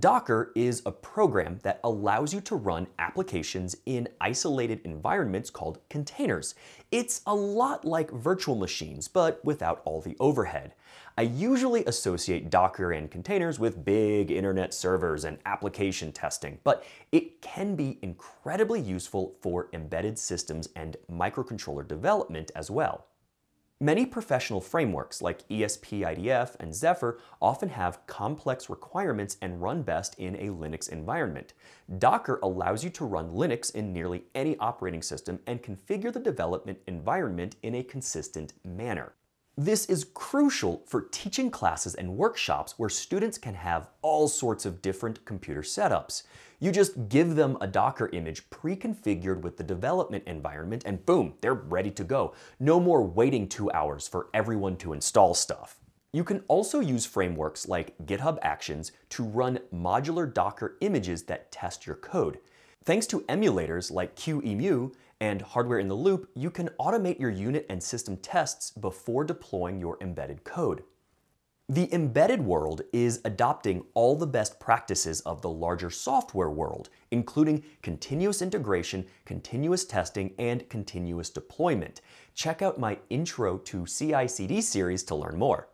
Docker is a program that allows you to run applications in isolated environments called containers. It's a lot like virtual machines, but without all the overhead. I usually associate Docker and containers with big internet servers and application testing, but it can be incredibly useful for embedded systems and microcontroller development as well. Many professional frameworks like ESP IDF and Zephyr often have complex requirements and run best in a Linux environment. Docker allows you to run Linux in nearly any operating system and configure the development environment in a consistent manner. This is crucial for teaching classes and workshops where students can have all sorts of different computer setups. You just give them a Docker image pre-configured with the development environment and boom, they're ready to go. No more waiting 2 hours for everyone to install stuff. You can also use frameworks like GitHub Actions to run modular Docker images that test your code. Thanks to emulators like QEMU and hardware in the loop, you can automate your unit and system tests before deploying your embedded code. The embedded world is adopting all the best practices of the larger software world, including continuous integration, continuous testing, and continuous deployment. Check out my Intro to CI/CD series to learn more.